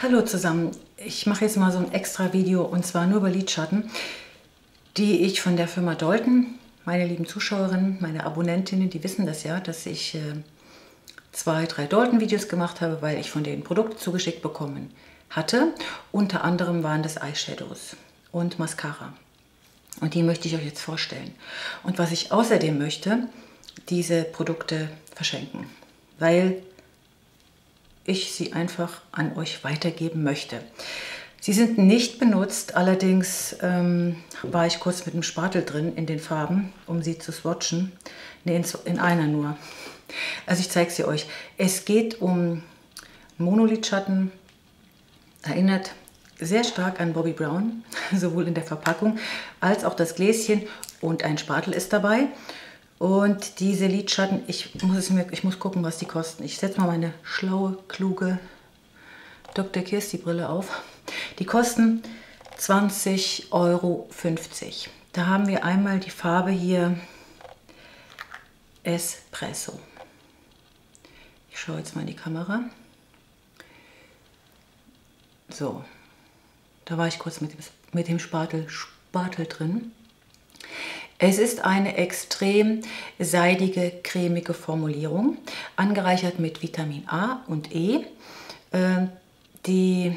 Hallo zusammen, ich mache jetzt mal so ein extra Video und zwar nur über Lidschatten, die ich von der Firma Dalton, meine lieben Zuschauerinnen, meine Abonnentinnen, die wissen das ja, dass ich 2, 3 Dalton-Videos gemacht habe, weil ich von denen Produkte zugeschickt bekommen hatte. Unter anderem waren das Eyeshadows und Mascara und die möchte ich euch jetzt vorstellen. Und was ich außerdem möchte, diese Produkte verschenken, weil ich sie einfach an euch weitergeben möchte. Sie sind nicht benutzt, allerdings war ich kurz mit dem Spatel drin in den Farben, um sie zu swatchen. Ne, in einer nur. Also ich zeige sie euch. Es geht um Monolidschatten, erinnert sehr stark an Bobby Brown, sowohl in der Verpackung als auch das Gläschen, und ein Spatel ist dabei. Und diese Lidschatten, ich muss gucken, was die kosten. Ich setze mal meine schlaue, kluge Dr. Kirsti Brille auf. Die kosten 20,50 Euro. Da haben wir einmal die Farbe hier Espresso. Ich schaue jetzt mal in die Kamera. So, da war ich kurz mit dem Spatel drin. Es ist eine extrem seidige, cremige Formulierung, angereichert mit Vitamin A und E. Die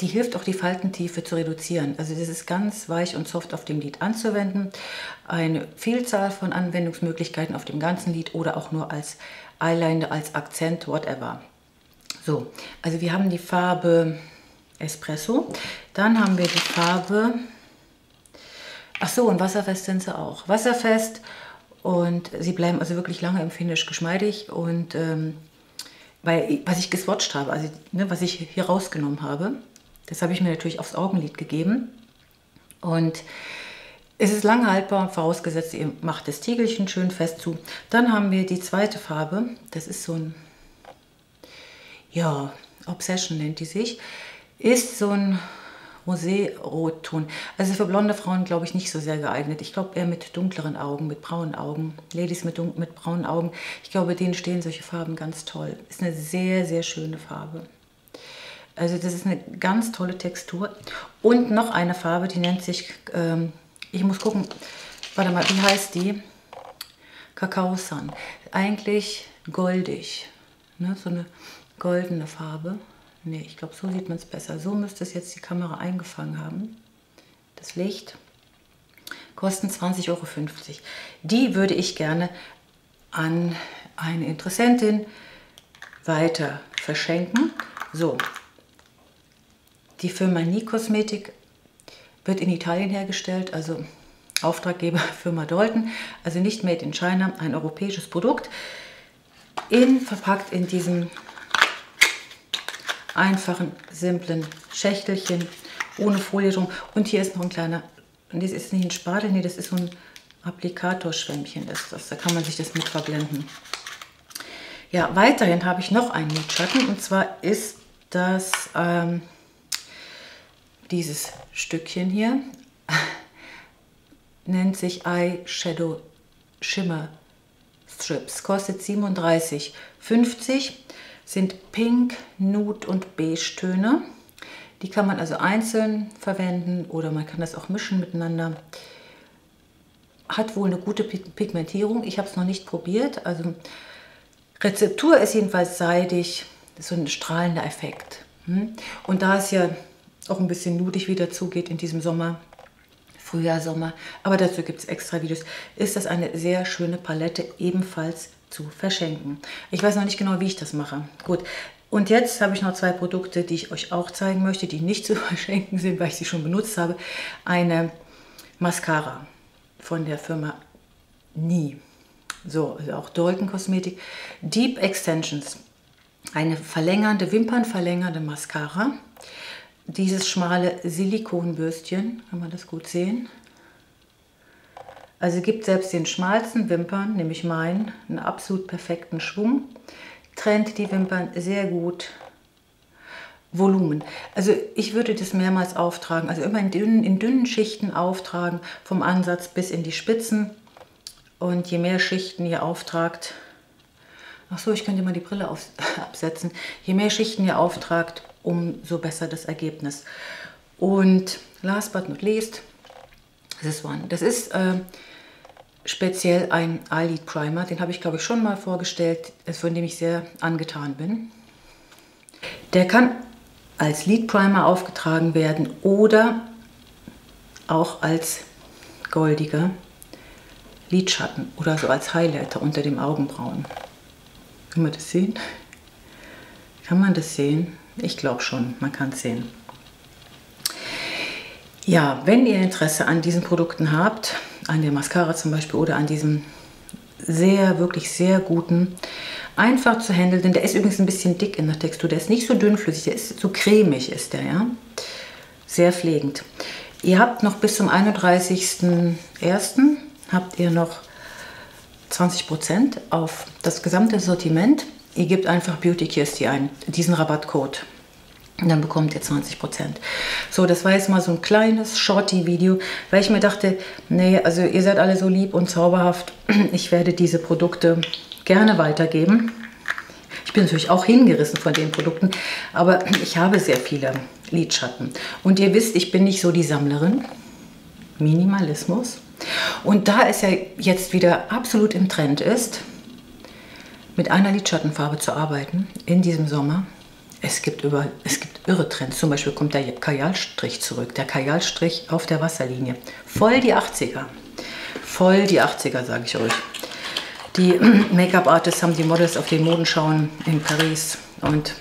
hilft auch, die Faltentiefe zu reduzieren. Also das ist ganz weich und soft auf dem Lid anzuwenden. Eine Vielzahl von Anwendungsmöglichkeiten auf dem ganzen Lid oder auch nur als Eyeliner, als Akzent, whatever. So, also wir haben die Farbe Espresso, dann haben wir die Farbe... Ach so, und wasserfest sind sie auch. Wasserfest, und sie bleiben also wirklich lange im Finish geschmeidig. Und weil, was ich geswatcht habe, also was ich hier rausgenommen habe, das habe ich mir natürlich aufs Augenlid gegeben. Und es ist lange haltbar, vorausgesetzt ihr macht das Tiegelchen schön fest zu. Dann haben wir die zweite Farbe, das ist so ein, ja, Obsession nennt die sich, ist so ein Rosé-Rotton. Also für blonde Frauen, glaube ich, nicht so sehr geeignet. Ich glaube eher mit dunkleren Augen, mit braunen Augen. Ladies mit braunen Augen. Ich glaube, denen stehen solche Farben ganz toll. Ist eine sehr, sehr schöne Farbe. Also das ist eine ganz tolle Textur. Und noch eine Farbe, die nennt sich, ich muss gucken, warte mal, wie heißt die? Kakao Sun. Eigentlich goldig. Ne? So eine goldene Farbe. Ne, ich glaube, so sieht man es besser. So müsste es jetzt die Kamera eingefangen haben. Das Licht. Kosten 20,50 Euro. Die würde ich gerne an eine Interessentin weiter verschenken. So, die Firma Nicosmetic wird in Italien hergestellt, also Auftraggeber Firma Dalton. Also nicht made in China, ein europäisches Produkt. Verpackt in diesem einfachen, simplen Schächtelchen, ohne Folie drum. Und hier ist noch ein kleiner, das ist nicht ein Spatel, nee, das ist so ein Applikatorschwämmchen, da kann man sich das mit verblenden. Ja, weiterhin habe ich noch einen Lidschatten, und zwar ist das dieses Stückchen hier, nennt sich Eyeshadow Shimmer Strips, kostet 37,50 €. Sind Pink, Nude und Beige-Töne. Die kann man also einzeln verwenden oder man kann das auch mischen miteinander. Hat wohl eine gute Pigmentierung. Ich habe es noch nicht probiert. Also Rezeptur ist jedenfalls seidig. Das ist so ein strahlender Effekt. Und da es ja auch ein bisschen nudig wieder zugeht in diesem Sommer, Frühjahr, Sommer, aber dazu gibt es extra Videos, ist das eine sehr schöne Palette, ebenfalls zu verschenken. Ich weiß noch nicht genau, wie ich das mache. Gut, und jetzt habe ich noch zwei Produkte, die ich euch auch zeigen möchte, die nicht zu verschenken sind, weil ich sie schon benutzt habe. Eine Mascara von der Firma Nie. So, also auch Dalton Kosmetik. Deep Extensions. Eine verlängernde, wimpernverlängernde Mascara. Dieses schmale Silikonbürstchen, kann man das gut sehen. Also gibt selbst den schmalsten Wimpern, nämlich meinen, einen absolut perfekten Schwung. Trennt die Wimpern sehr gut. Volumen. Also ich würde das mehrmals auftragen, also immer in dünnen Schichten auftragen, vom Ansatz bis in die Spitzen. Und je mehr Schichten ihr auftragt, Ach so, ich könnte mal die Brille absetzen. Je mehr Schichten ihr auftragt, umso besser das Ergebnis. Und last but not least, this one. Das ist speziell ein Eyelid Primer. Den habe ich, glaube ich, schon mal vorgestellt, von dem ich sehr angetan bin. Der kann als Lid Primer aufgetragen werden oder auch als goldiger Lidschatten oder so als Highlighter unter dem Augenbrauen. Kann man das sehen? Kann man das sehen? Ich glaube schon, man kann es sehen. Ja, wenn ihr Interesse an diesen Produkten habt, an der Mascara zum Beispiel oder an diesem sehr, wirklich sehr guten, einfach zu handeln, der ist übrigens ein bisschen dick in der Textur, der ist nicht so dünnflüssig, der ist so cremig, ist der, ja, sehr pflegend. Ihr habt noch bis zum 31.01. habt ihr noch 20% auf das gesamte Sortiment. Ihr gebt einfach Beauty Kirsty ein, diesen Rabattcode. Und dann bekommt ihr 20%. So, das war jetzt mal so ein kleines Shorty-Video, weil ich mir dachte, nee, also ihr seid alle so lieb und zauberhaft. Ich werde diese Produkte gerne weitergeben. Ich bin natürlich auch hingerissen von den Produkten, aber ich habe sehr viele Lidschatten. Und ihr wisst, ich bin nicht so die Sammlerin. Minimalismus. Und da es ja jetzt wieder absolut im Trend ist, mit einer Lidschattenfarbe zu arbeiten in diesem Sommer, es gibt irre Trends. Zum Beispiel kommt der Kajalstrich zurück, der Kajalstrich auf der Wasserlinie. Voll die 80er. Voll die 80er, sage ich euch. Die Make-up-Artists haben die Models auf den Modenschauen in Paris und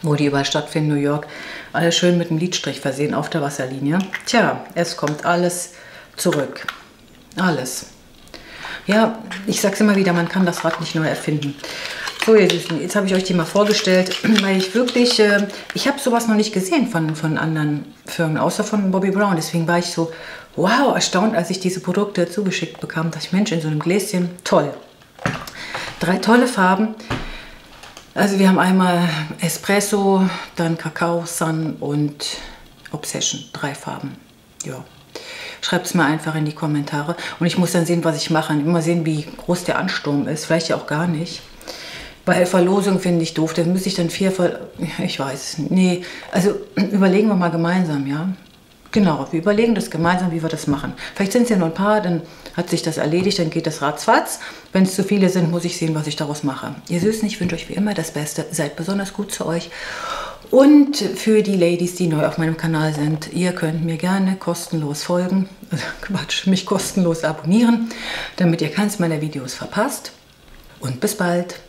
wo die überall stattfinden, New York, alle schön mit einem Lidstrich versehen auf der Wasserlinie. Tja, es kommt alles zurück. Alles. Ja, ich sag's immer wieder, man kann das Rad nicht neu erfinden. So ihr Süßen, jetzt habe ich euch die mal vorgestellt, weil ich wirklich, ich habe sowas noch nicht gesehen von anderen Firmen, außer von Bobby Brown. Deswegen war ich so, wow, erstaunt, als ich diese Produkte zugeschickt bekam, dass ich, Mensch, in so einem Gläschen, toll. 3 tolle Farben. Also wir haben einmal Espresso, dann Kakao Sun und Obsession. 3 Farben, ja. Schreibt es mir einfach in die Kommentare und ich muss dann sehen, was ich mache. Immer sehen, wie groß der Ansturm ist. Vielleicht ja auch gar nicht. Weil Verlosung finde ich doof. Da müsste ich dann 4 ich weiß, nee. Also überlegen wir mal gemeinsam, ja. Genau, wir überlegen das gemeinsam, wie wir das machen. Vielleicht sind es ja nur ein paar, dann hat sich das erledigt, dann geht das ratzfatz. Wenn es zu viele sind, muss ich sehen, was ich daraus mache. Ihr Süßen, ich wünsche euch wie immer das Beste. Seid besonders gut zu euch. Und für die Ladies, die neu auf meinem Kanal sind, ihr könnt mir gerne kostenlos folgen, Quatsch, mich kostenlos abonnieren, damit ihr keins meiner Videos verpasst. Und bis bald!